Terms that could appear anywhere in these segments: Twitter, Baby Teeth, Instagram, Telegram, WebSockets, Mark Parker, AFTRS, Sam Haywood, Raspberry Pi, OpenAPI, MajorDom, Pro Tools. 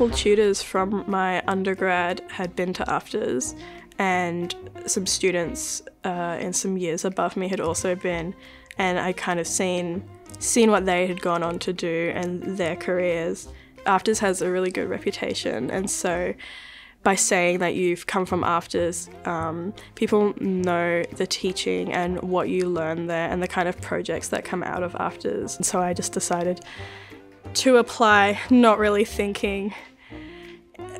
couple tutors from my undergrad had been to afters, and some students in some years above me had also been, and I kind of seen what they had gone on to do and their careers. Afters has a really good reputation, and so by saying that you've come from afters, people know the teaching and what you learn there and the kind of projects that come out of afters. And so I just decided to apply, not really thinking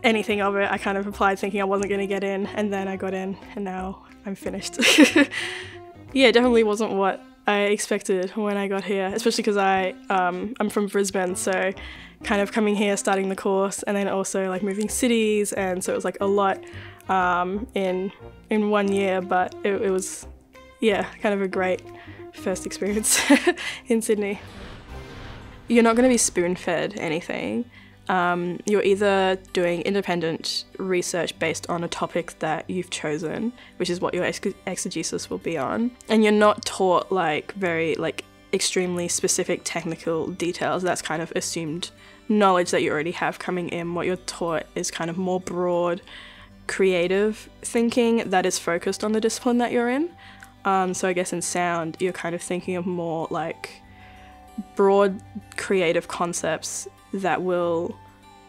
anything of it. I kind of applied thinking I wasn't going to get in, and then I got in, and now I'm finished. Yeah, definitely wasn't what I expected when I got here, especially because I'm from Brisbane, so kind of coming here, starting the course, and then also like moving cities, and so it was like a lot in 1 year, but it was, yeah, kind of a great first experience in Sydney. You're not going to be spoon-fed anything. You're either doing independent research based on a topic that you've chosen, which is what your exegesis will be on, and you're not taught like very like extremely specific technical details. That's kind of assumed knowledge that you already have coming in. What you're taught is kind of more broad, creative thinking that is focused on the discipline that you're in. So I guess in sound, you're kind of thinking of more like broad creative concepts that will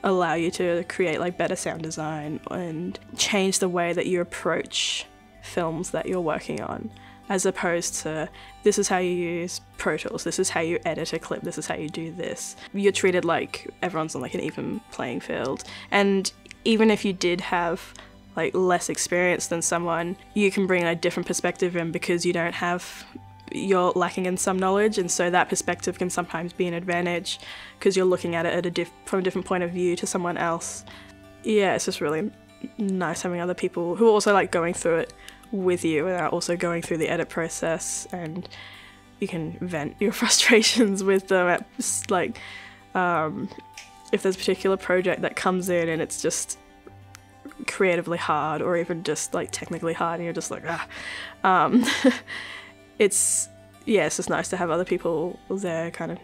allow you to create like better sound design and change the way that you approach films that you're working on, as opposed to this is how you use Pro Tools, this is how you edit a clip, this is how you do this. You're treated like everyone's on like an even playing field, and even if you did have like less experience than someone, you can bring a different perspective in because you don't have, you're lacking in some knowledge, and so that perspective can sometimes be an advantage because you're looking at it at from a different point of view to someone else. Yeah, it's just really nice having other people who are also like going through it with you and are also going through the edit process, and you can vent your frustrations with them at like if there's a particular project that comes in and it's just creatively hard or even just like technically hard and you're just like It's, yeah, it's just nice to have other people there kind of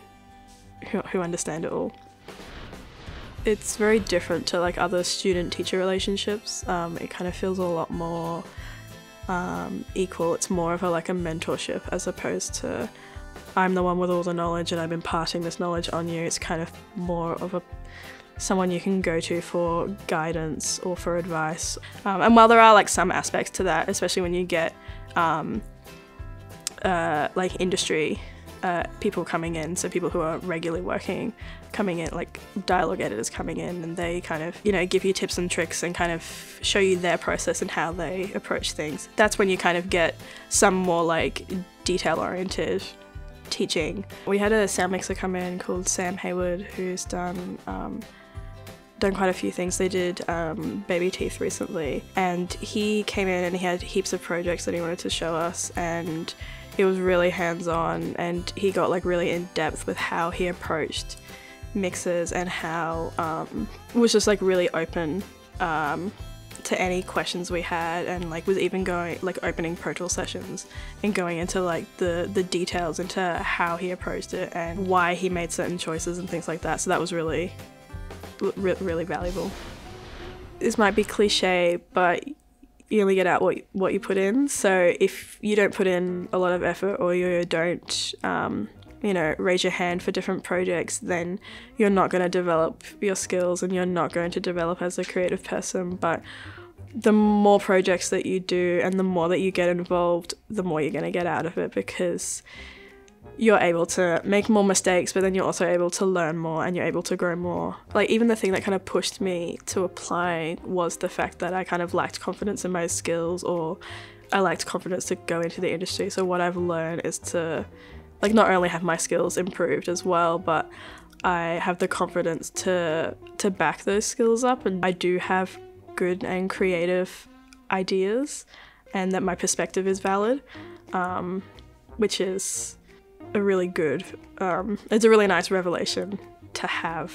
who understand it all. It's very different to like other student-teacher relationships. It kind of feels a lot more equal. It's more of a, like a mentorship as opposed to I'm the one with all the knowledge and I'm imparting this knowledge on you. It's kind of more of a someone you can go to for guidance or for advice. And while there are like some aspects to that, especially when you get like industry people coming in, so people who are regularly working coming in, like dialogue editors coming in, and they kind of, you know, give you tips and tricks and kind of show you their process and how they approach things. That's when you kind of get some more like detail oriented teaching. We had a sound mixer come in called Sam Haywood, who's done quite a few things. They did Baby Teeth recently, and he came in and he had heaps of projects that he wanted to show us, and it was really hands-on, and he got like really in depth with how he approached mixes and how it was just like really open to any questions we had, and like was even going like opening Pro Tools sessions and going into like the details into how he approached it and why he made certain choices and things like that. So that was really valuable. This might be cliche, but you only get out what you put in. So if you don't put in a lot of effort, or you don't, you know, raise your hand for different projects, then you're not going to develop your skills and you're not going to develop as a creative person. But the more projects that you do and the more that you get involved, the more you're going to get out of it, because you're able to make more mistakes, but then you're also able to learn more and you're able to grow more. Like even the thing that kind of pushed me to apply was the fact that I kind of lacked confidence in my skills, or I lacked confidence to go into the industry. So what I've learned is to like not only have my skills improved as well, but I have the confidence to back those skills up, and I do have good and creative ideas, and that my perspective is valid, which is a really good, it's a really nice revelation to have.